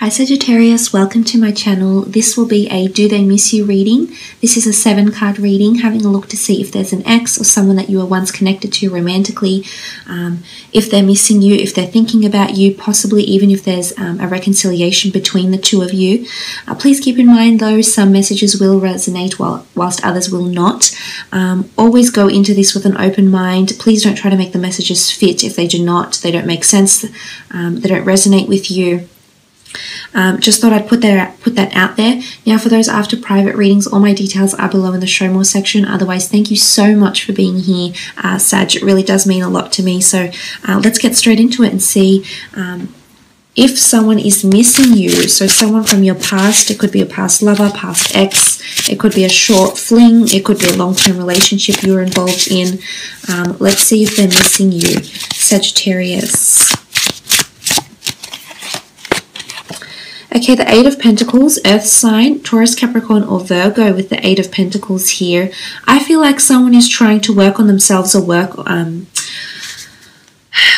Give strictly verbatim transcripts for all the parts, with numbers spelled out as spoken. Hi Sagittarius, welcome to my channel. This will be a Do They Miss You reading. This is a seven card reading, having a look to see if there's an ex or someone that you were once connected to romantically, um, if they're missing you, if they're thinking about you, possibly even if there's um, a reconciliation between the two of you. Uh, please keep in mind though, some messages will resonate while, whilst others will not. Um, always go into this with an open mind. Please don't try to make the messages fit if they do not, they don't make sense, um, they don't resonate with you. Um, just thought I'd put that, put that out there. Now for those after private readings, all my details are below in the show more section. Otherwise, thank you so much for being here, uh, Sag. It really does mean a lot to me. So uh, let's get straight into it and see um, if someone is missing you. So someone from your past, it could be a past lover, past ex, it could be a short fling, it could be a long-term relationship you were involved in. Um, let's see if they're missing you, Sagittarius. Okay, the Eight of Pentacles, Earth sign, Taurus, Capricorn, or Virgo with the Eight of Pentacles here. I feel like someone is trying to work on themselves or work, um,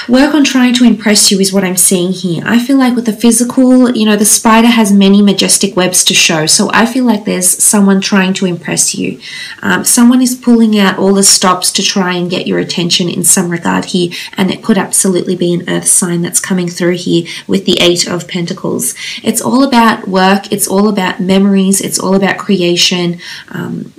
work on trying to impress you is what I'm seeing here. I feel like with the physical, you know, the spider has many majestic webs to show. So I feel like there's someone trying to impress you. Um, someone is pulling out all the stops to try and get your attention in some regard here. And it could absolutely be an earth sign that's coming through here with the Eight of Pentacles. It's all about work. It's all about memories. It's all about creation. Um,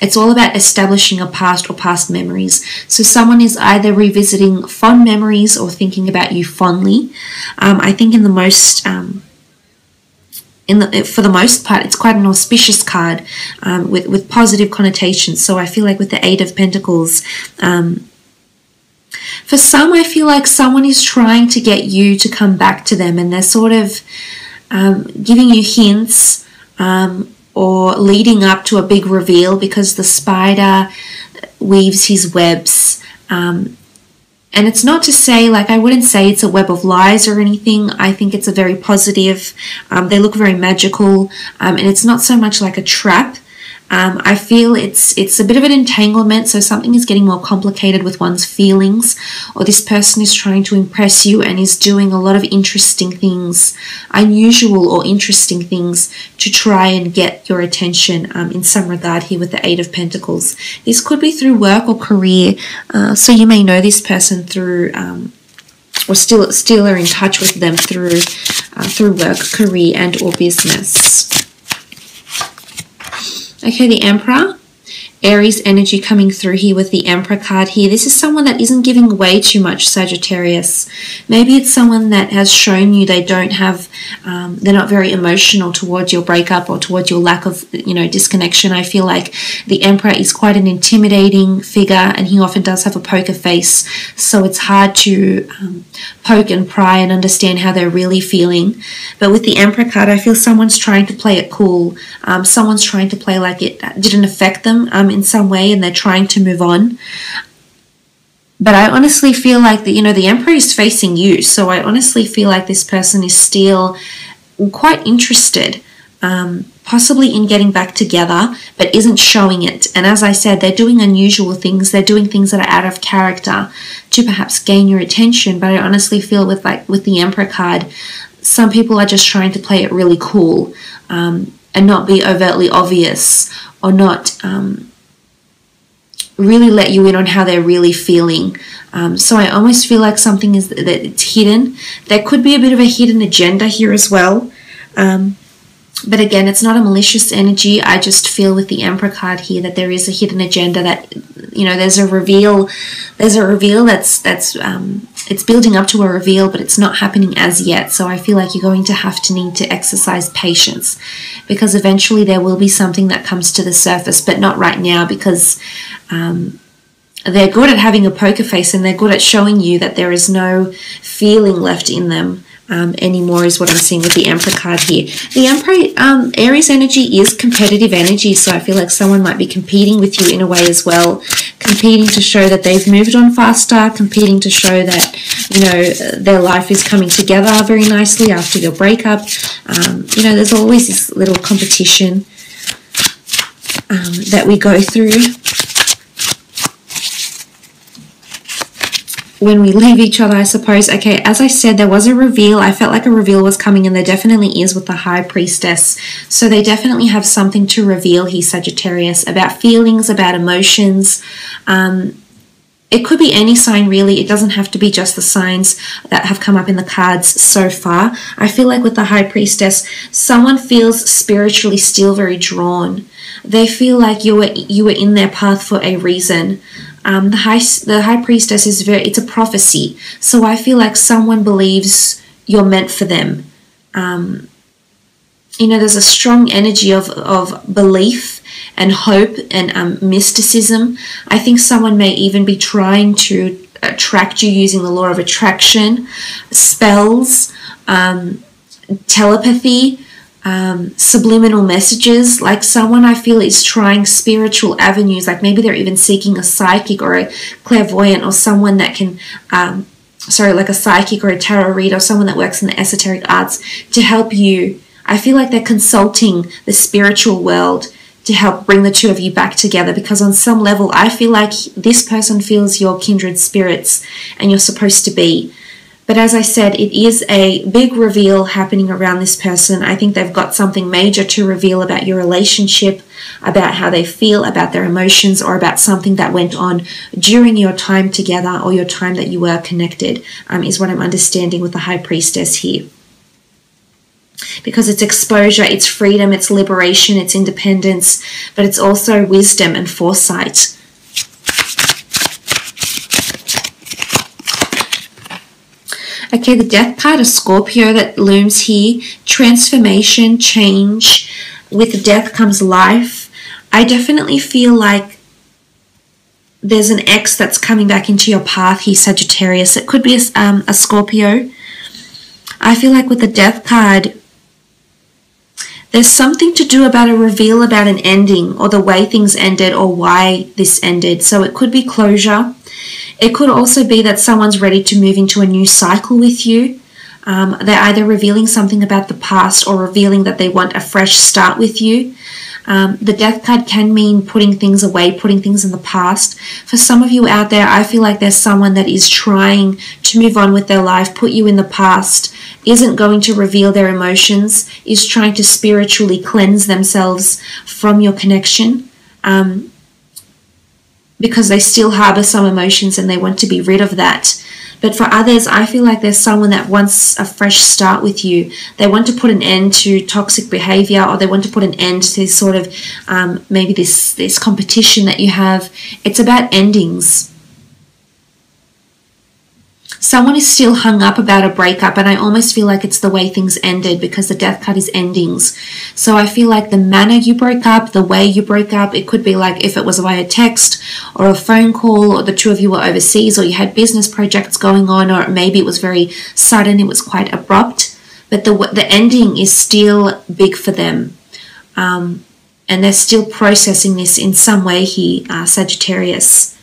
It's all about establishing a past or past memories. So someone is either revisiting fond memories or thinking about you fondly. Um, I think in the most, um, in the, for the most part, it's quite an auspicious card um, with, with positive connotations. So I feel like with the Eight of Pentacles, um, for some, I feel like someone is trying to get you to come back to them, and they're sort of um, giving you hints, um, or leading up to a big reveal, because the spider weaves his webs. Um, and it's not to say, like, I wouldn't say it's a web of lies or anything. I think it's a very positive. Um, they look very magical. Um, and it's not so much like a trap. Um, I feel it's it's a bit of an entanglement, so something is getting more complicated with one's feelings, or this person is trying to impress you and is doing a lot of interesting things, unusual or interesting things to try and get your attention um, in some regard here with the Eight of Pentacles. This could be through work or career, uh, so you may know this person through, um, or still, still are in touch with them through, uh, through work, career, and or business. Okay, the Emperor, Aries energy coming through here with the Emperor card here. This is someone that isn't giving away too much, Sagittarius. Maybe it's someone that has shown you they don't have, um, they're not very emotional towards your breakup or towards your lack of, you know, disconnection. I feel like the Emperor is quite an intimidating figure, and he often does have a poker face. So it's hard to um, poke and pry and understand how they're really feeling. But with the Emperor card, I feel someone's trying to play it cool. Um, someone's trying to play like it didn't affect them um, in some way, and they're trying to move on. But I honestly feel like that, you know, the Emperor is facing you. So I honestly feel like this person is still quite interested, um, possibly in getting back together, but isn't showing it. And as I said, they're doing unusual things. They're doing things that are out of character to perhaps gain your attention. But I honestly feel with like with the Emperor card, some people are just trying to play it really cool, um, and not be overtly obvious, or not um, really let you in on how they're really feeling. Um, so I almost feel like something is that it's hidden. There could be a bit of a hidden agenda here as well. Um, but again, it's not a malicious energy. I just feel with the Emperor card here that there is a hidden agenda, that, you know, there's a reveal. There's a reveal that's, that's um, it's building up to a reveal, but it's not happening as yet. So I feel like you're going to have to need to exercise patience, because eventually there will be something that comes to the surface, but not right now, because um, they're good at having a poker face, and they're good at showing you that there is no feeling left in them um, anymore is what I'm seeing with the Emperor card here. The Emperor, um, Aries energy is competitive energy, so I feel like someone might be competing with you in a way as well, competing to show that they've moved on faster, competing to show that, you know, their life is coming together very nicely after your breakup. Um, you know, there's always this little competition um, that we go through. when we leave each other, I suppose. Okay, as I said, there was a reveal. I felt like a reveal was coming, and there definitely is with the High Priestess. So they definitely have something to reveal here, Sagittarius, about feelings, about emotions. Um, it could be any sign, really. It doesn't have to be just the signs that have come up in the cards so far. I feel like with the High Priestess, someone feels spiritually still very drawn. They feel like you were you were in their path for a reason. Um, the high the high priestess is very it's a prophecy, so I feel like someone believes you're meant for them. Um, you know, there's a strong energy of of belief and hope and um, mysticism. I think someone may even be trying to attract you using the law of attraction, spells, um, telepathy. Um, subliminal messages, like someone I feel is trying spiritual avenues, like maybe they're even seeking a psychic or a clairvoyant or someone that can, um, sorry, like a psychic or a tarot reader or someone that works in the esoteric arts to help you. I feel like they're consulting the spiritual world to help bring the two of you back together, because on some level I feel like this person feels your kindred spirits and you're supposed to be. But as I said, it is a big reveal happening around this person. I think they've got something major to reveal about your relationship, about how they feel, about their emotions, or about something that went on during your time together or your time that you were connected, um, is what I'm understanding with the High Priestess here. Because it's exposure, it's freedom, it's liberation, it's independence, but it's also wisdom and foresight. Okay, the death card of Scorpio that looms here, transformation, change. With death comes life. I definitely feel like there's an ex that's coming back into your path here, Sagittarius. It could be a, um, a Scorpio. I feel like with the death card, there's something to do about a reveal about an ending or the way things ended or why this ended. So it could be closure. It could also be that someone's ready to move into a new cycle with you. Um, they're either revealing something about the past or revealing that they want a fresh start with you. Um, the death card can mean putting things away, putting things in the past. For some of you out there, I feel like there's someone that is trying to move on with their life, put you in the past, isn't going to reveal their emotions, is trying to spiritually cleanse themselves from your connection. Um, because they still harbour some emotions and they want to be rid of that. But for others, I feel like there's someone that wants a fresh start with you. They want to put an end to toxic behaviour, or they want to put an end to this sort of, um, maybe this, this competition that you have. It's about endings. Someone is still hung up about a breakup, and I almost feel like it's the way things ended, because the death card is endings. So I feel like the manner you broke up, the way you broke up, it could be like if it was via text or a phone call, or the two of you were overseas, or you had business projects going on, or maybe it was very sudden, it was quite abrupt. But the, the ending is still big for them. Um, and they're still processing this in some way here, uh, Sagittarius.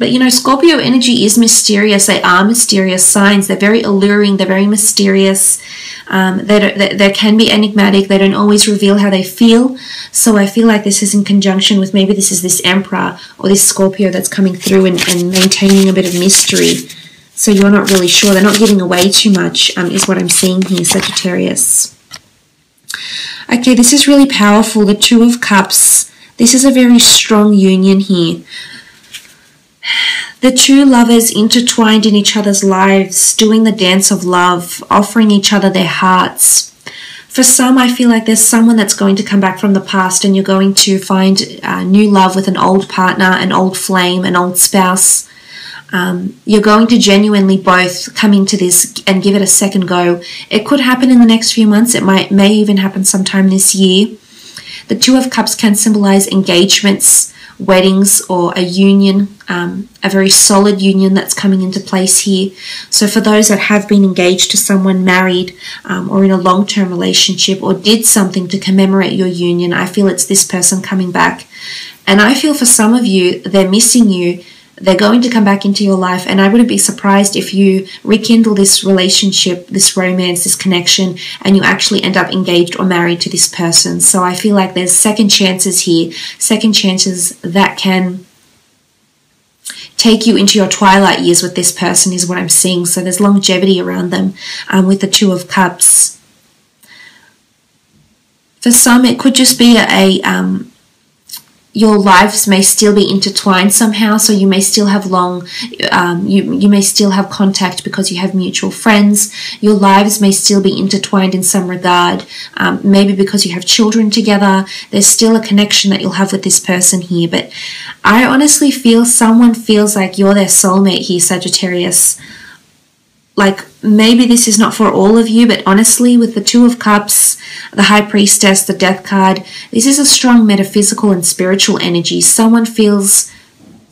But, you know, Scorpio energy is mysterious. They are mysterious signs. They're very alluring. They're very mysterious. Um, they, don't, they, they can be enigmatic. They don't always reveal how they feel. So I feel like this is in conjunction with maybe this is this Emperor or this Scorpio that's coming through and, and maintaining a bit of mystery. So you're not really sure. They're not giving away too much, um, is what I'm seeing here, Sagittarius. Okay, this is really powerful. The Two of Cups. This is a very strong union here. The two lovers intertwined in each other's lives, doing the dance of love, offering each other their hearts. For some, I feel like there's someone that's going to come back from the past, and you're going to find uh, new love with an old partner, an old flame, an old spouse. Um, you're going to genuinely both come into this and give it a second go. It could happen in the next few months. It might may even happen sometime this year. The Two of Cups can symbolize engagements, weddings, or a union, um, a very solid union that's coming into place here. So for those that have been engaged to someone, married, um, or in a long-term relationship, or did something to commemorate your union, I feel it's this person coming back. And I feel for some of you, they're missing you. They're going to come back into your life, and I wouldn't be surprised if you rekindle this relationship, this romance, this connection, and you actually end up engaged or married to this person. So I feel like there's second chances here, second chances that can take you into your twilight years with this person is what I'm seeing. So there's longevity around them um, with the Two of Cups. For some, it could just be a... Um, your lives may still be intertwined somehow, so you may still have long, um, you, you may still have contact because you have mutual friends. Your lives may still be intertwined in some regard, um, maybe because you have children together. There's still a connection that you'll have with this person here, but I honestly feel someone feels like you're their soulmate here, Sagittarius. Like, maybe this is not for all of you, but honestly, with the Two of Cups, the High Priestess, the Death card, this is a strong metaphysical and spiritual energy. Someone feels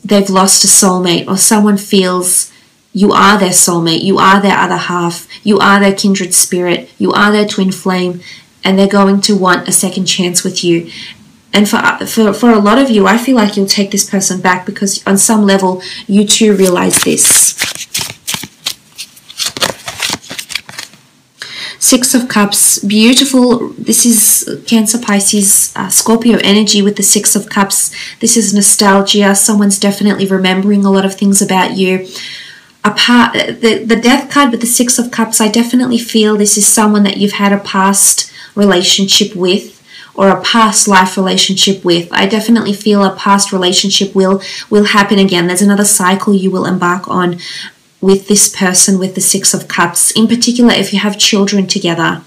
they've lost a soulmate, or someone feels you are their soulmate, you are their other half, you are their kindred spirit, you are their twin flame, and they're going to want a second chance with you. And for, for, for a lot of you, I feel like you'll take this person back because on some level, you too realize this. Six of Cups, beautiful. This is Cancer, Pisces, uh, Scorpio energy with the Six of Cups. This is nostalgia. Someone's definitely remembering a lot of things about you. Apart, the, the Death card with the Six of Cups, I definitely feel this is someone that you've had a past relationship with or a past life relationship with. I definitely feel a past relationship will, will happen again. There's another cycle you will embark on with this person with the Six of Cups, in particular if you have children together.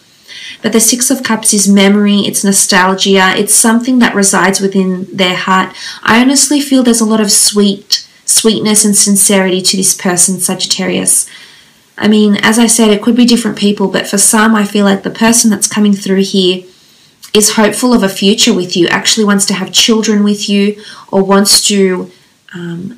But the Six of Cups is memory, it's nostalgia, it's something that resides within their heart. I honestly feel there's a lot of sweet, sweetness and sincerity to this person, Sagittarius. I mean, as I said, it could be different people, but for some, I feel like the person that's coming through here is hopeful of a future with you, actually wants to have children with you, or wants to... Um,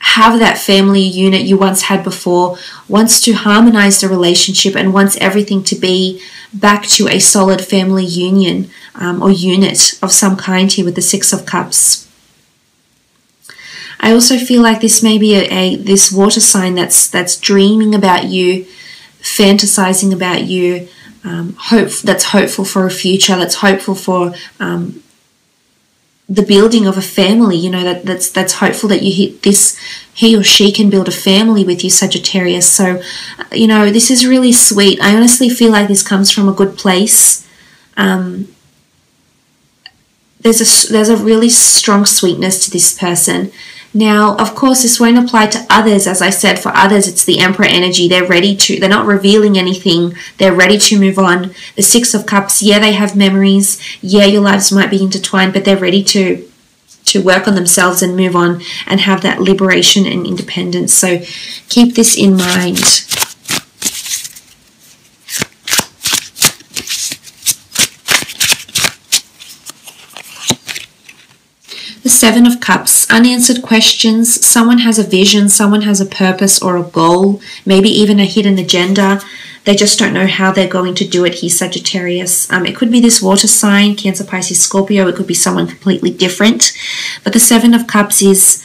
have that family unit you once had before, wants to harmonize the relationship and wants everything to be back to a solid family union um, or unit of some kind here with the Six of Cups. I also feel like this may be a, a this water sign that's that's dreaming about you, fantasizing about you, um, hope that's hopeful for a future, that's hopeful for um, the building of a family, you know, that, that's that's hopeful that you hit this, he or she can build a family with you, Sagittarius. So, you know, this is really sweet. I honestly feel like this comes from a good place. Um, there's, a, there's a really strong sweetness to this person. Now, of course, this won't apply to others. As I said, for others, it's the Emperor energy. They're ready to, they're not revealing anything. They're ready to move on. The Six of Cups, yeah, they have memories. Yeah, your lives might be intertwined, but they're ready to, to work on themselves and move on and have that liberation and independence. So keep this in mind. The Seven of Cups, unanswered questions. Someone has a vision, someone has a purpose or a goal, maybe even a hidden agenda. They just don't know how they're going to do it here, Sagittarius. Um, it could be this water sign, Cancer, Pisces, Scorpio. It could be someone completely different. But the Seven of Cups is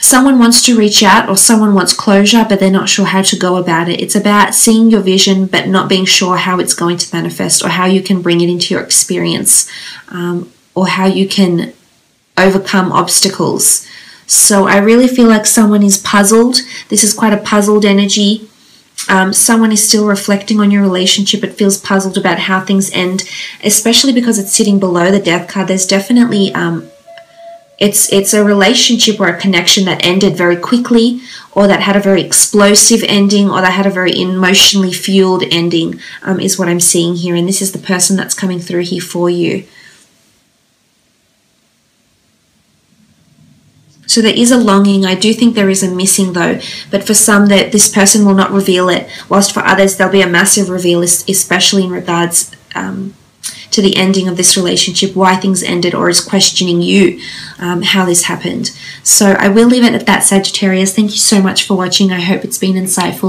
someone wants to reach out or someone wants closure, but they're not sure how to go about it. It's about seeing your vision, but not being sure how it's going to manifest or how you can bring it into your experience. Um, or how you can overcome obstacles. So I really feel like someone is puzzled. This is quite a puzzled energy. Um, someone is still reflecting on your relationship but feels puzzled about how things end, especially because it's sitting below the Death card. There's definitely, um, it's, it's a relationship or a connection that ended very quickly, or that had a very explosive ending, or that had a very emotionally fueled ending, um, is what I'm seeing here. And this is the person that's coming through here for you. So there is a longing. I do think there is a missing though, but for some that this person will not reveal it, whilst for others there'll be a massive reveal, especially in regards um, to the ending of this relationship, why things ended, or is questioning you um, how this happened. So I will leave it at that, Sagittarius. Thank you so much for watching. I hope it's been insightful.